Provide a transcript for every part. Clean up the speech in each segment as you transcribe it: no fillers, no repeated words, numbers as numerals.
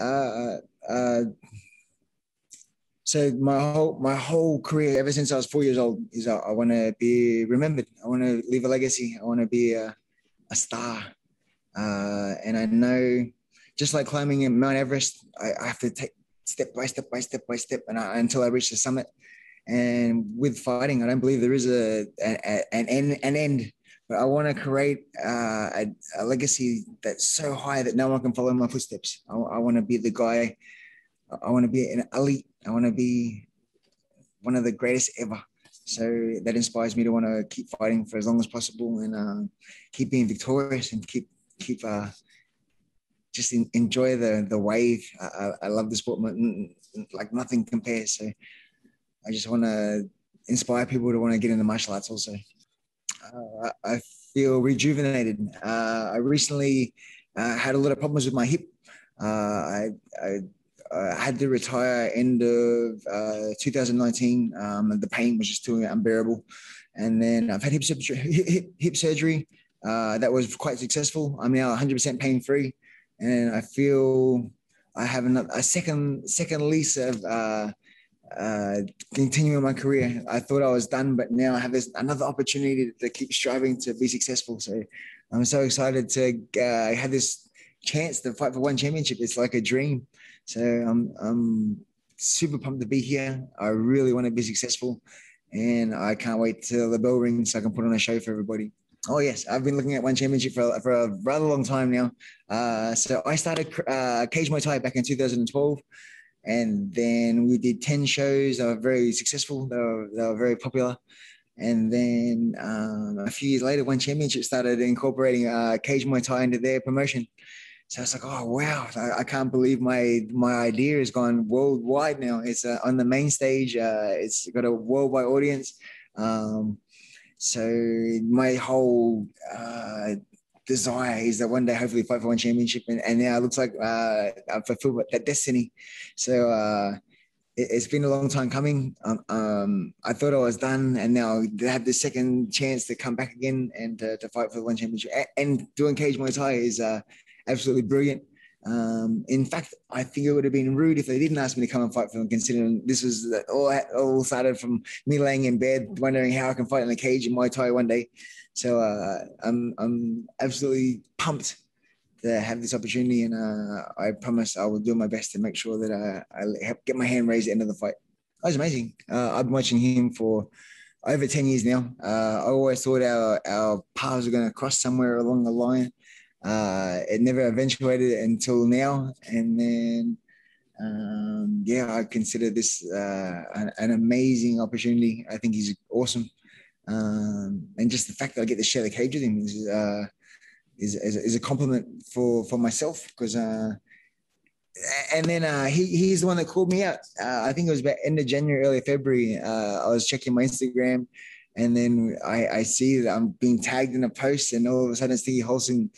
So my whole career, ever since I was 4 years old, is I want to be remembered. I want to leave a legacy. I want to be a star. And I know, just like climbing Mount Everest, I have to take step by step, and until I reach the summit. And with fighting, I don't believe there is an end. But I want to create a legacy that's so high that no one can follow my footsteps. I want to be the guy. I want to be an elite. I want to be one of the greatest ever. So that inspires me to want to keep fighting for as long as possible, and keep being victorious, and just enjoy the wave. I love the sport like nothing compares. So I just want to inspire people to want to get into martial arts also. I feel rejuvenated. I recently had a lot of problems with my hip. I had to retire end of 2019. The pain was just too unbearable. And then I've had hip surgery. That was quite successful. I'm now 100% pain-free. And I feel I have a second lease of continuing my career. I thought I was done, but now I have another opportunity to keep striving to be successful. So I'm so excited to have this chance to fight for One Championship. It's like a dream. So I'm super pumped to be here. I really want to be successful, and I can't wait till the bell rings so I can put on a show for everybody. Oh yes, I've been looking at One Championship for a rather long time now. So I started Cage Muay Thai back in 2012, and then we did 10 shows. They were very successful. They were very popular. And then a few years later, One Championship started incorporating Cage Muay Thai into their promotion. So it's like, oh wow, I can't believe my idea has gone worldwide now. It's on the main stage. It's got a worldwide audience. So my whole desire is that one day, hopefully, fight for One Championship, and now it looks like I've fulfilled that destiny. So it's been a long time coming. I thought I was done, and now I have the second chance to come back again and to fight for the One Championship. And doing Cage Muay Thai is absolutely brilliant. In fact, I think it would have been rude if they didn't ask me to come and fight for them, considering this was all started from me laying in bed wondering how I can fight in a cage in Muay Thai one day. So I'm absolutely pumped to have this opportunity, and I promise I will do my best to make sure that I help get my hand raised at the end of the fight. That was amazing. I've been watching him for over 10 years now. I always thought our paths were going to cross somewhere along the line. It never eventuated until now. And then, I consider this an amazing opportunity. I think he's awesome. And just the fact that I get to share the cage with him is a compliment for myself. Because, and then he's the one that called me out. I think it was about end of January, early February. I was checking my Instagram, and then I see that I'm being tagged in a post, and all of a sudden it's Nieky Holzken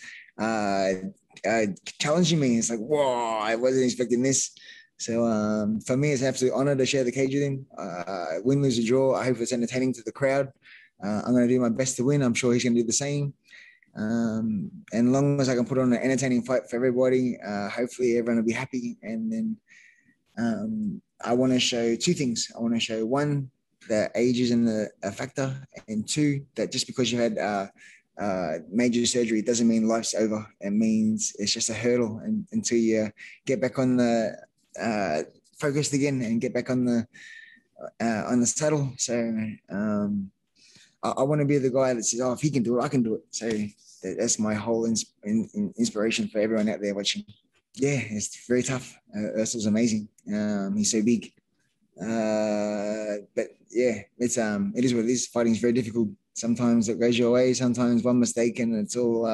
challenging me. It's like, whoa, I wasn't expecting this. So for me, it's an absolute honor to share the cage with him. Win, lose, or draw, I hope it's entertaining to the crowd. I'm going to do my best to win. I'm sure he's going to do the same. And as long as I can put on an entertaining fight for everybody, hopefully everyone will be happy. And then I want to show two things. I want to show, one, that age isn't a factor, and two, that just because you had major surgery doesn't mean life's over. It means it's just a hurdle, and until you get back on the focused again and get back on the saddle. So I want to be the guy that says, oh, if he can do it, I can do it. So that's my whole inspiration for everyone out there watching. Yeah, it's very tough. Ursul's amazing. He's so big. But yeah, it is what it is. Fighting is very difficult. Sometimes it goes your way, sometimes one mistake and it's all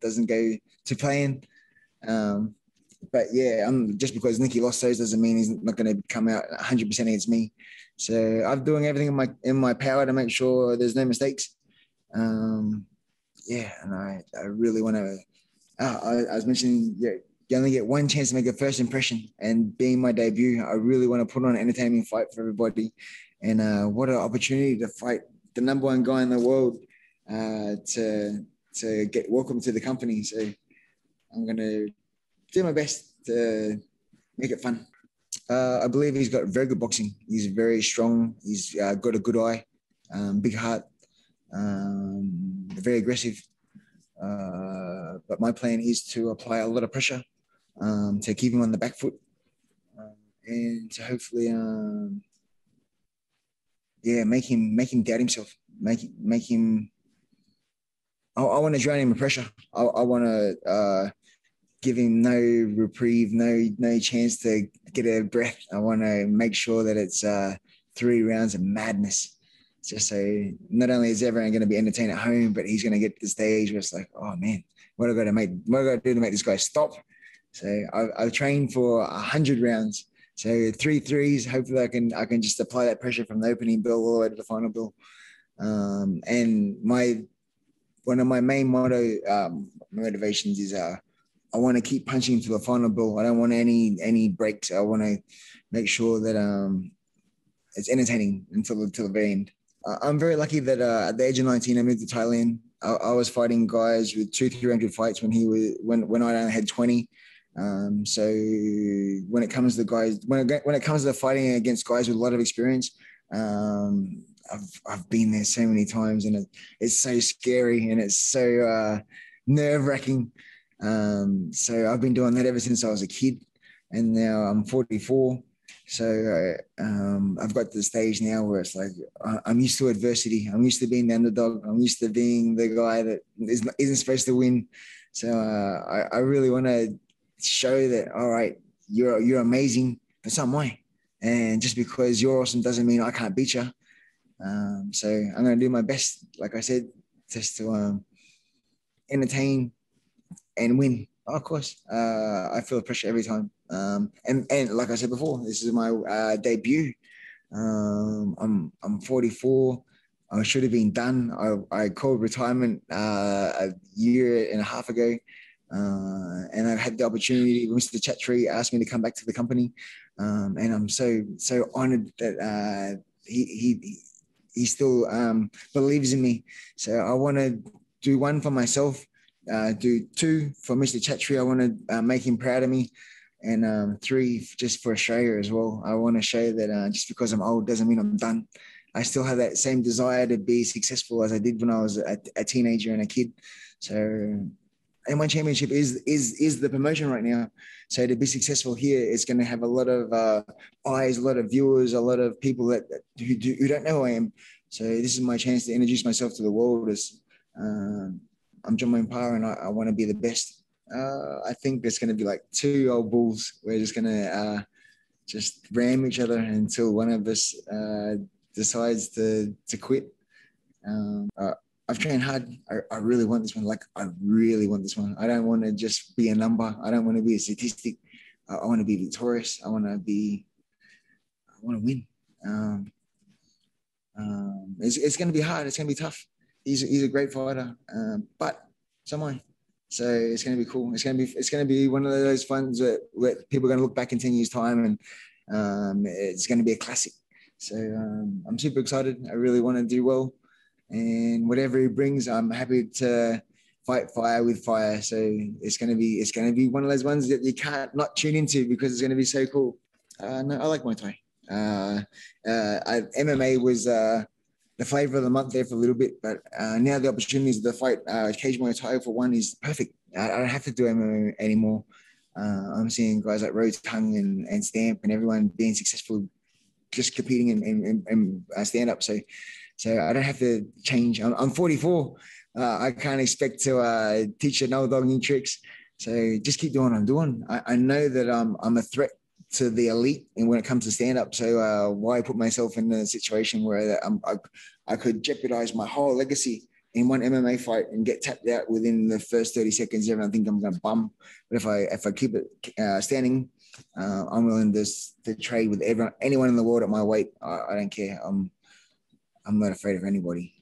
doesn't go to plan. But yeah, just because Nieky lost those doesn't mean he's not going to come out 100% against me. So I'm doing everything in my power to make sure there's no mistakes. And I really want to. I was mentioning, yeah, you only get one chance to make a first impression, and being my debut, I really want to put on an entertaining fight for everybody. And what an opportunity to fight the number one guy in the world, to get welcome to the company. So I'm going to do my best to make it fun. I believe he's got very good boxing. He's very strong. He's got a good eye, big heart, very aggressive. But my plan is to apply a lot of pressure to keep him on the back foot and to hopefully, make him doubt himself. Make him. I want to drown him in pressure. I want to give him no reprieve, no chance to get a breath. I want to make sure that it's 3 rounds of madness. Just so not only is everyone going to be entertained at home, but he's going to get to the stage where it's like, oh man, what have I got to do to make this guy stop? So I've trained for 100 rounds. So 3 threes. Hopefully, I can just apply that pressure from the opening bell all the way to the final bell. And one of my main motivations is I want to keep punching to the final bell. I don't want any breaks. I want to make sure that it's entertaining until the very end. I'm very lucky that at the age of 19, I moved to Thailand. I was fighting guys with 200-300 fights when I only had 20. So when it comes to the guys, when it comes to the fighting against guys with a lot of experience, I've been there so many times, and it's so scary and it's so nerve-wracking. So I've been doing that ever since I was a kid, and now I'm 44. So I've got to the stage now where it's like I'm used to adversity. I'm used to being the underdog. I'm used to being the guy that isn't supposed to win. So I really want to show that, all right, you're amazing, but some way. And just because you're awesome doesn't mean I can't beat you. So I'm going to do my best, like I said, just to entertain and win. Oh, of course, I feel pressure every time. And like I said before, this is my debut. I'm 44. I should have been done. I called retirement a year and a half ago. And I've had the opportunity. Mr. Chatri asked me to come back to the company, and I'm so honoured that he still believes in me. So I want to do one for myself, do 2 for Mr. Chatri. I want to make him proud of me, and 3 just for Australia as well. I want to show that just because I'm old doesn't mean I'm done. I still have that same desire to be successful as I did when I was a teenager and a kid. So. And One Championship is the promotion right now. So to be successful here, it's going to have a lot of eyes, a lot of viewers, a lot of people who don't know who I am. So this is my chance to introduce myself to the world. As I'm John Wayne Parr, and I want to be the best. I think there's going to be like 2 old bulls. We're just going to just ram each other until one of us decides to quit. I've trained hard. I really want this one. Like, I really want this one. I don't want to just be a number. I don't want to be a statistic. I want to be victorious. I want to win. It's going to be hard. It's going to be tough. He's a great fighter, but someone. So it's going to be cool. It's going to be one of those funds where people are going to look back in 10 years' time, and it's going to be a classic. So I'm super excited. I really want to do well. And whatever he brings, I'm happy to fight fire with fire. So it's going to be one of those ones that you can't not tune into, because it's going to be so cool. No, I like Muay Thai. MMA was the flavor of the month there for a little bit, but now the opportunities to fight Cage Muay Thai for one is perfect. I don't have to do MMA anymore. I'm seeing guys like Rose Tang and Stamp and everyone being successful just competing and stand up. So I don't have to change. I'm 44. I can't expect to teach an old dog new tricks. So just keep doing what I'm doing. I know that I'm a threat to the elite, and when it comes to stand-up, so why put myself in a situation where I could jeopardize my whole legacy in one MMA fight and get tapped out within the first 30 seconds? Everyone think I'm going to bum. But if I keep it standing, I'm willing to trade with anyone in the world at my weight. I don't care. I'm not afraid of anybody.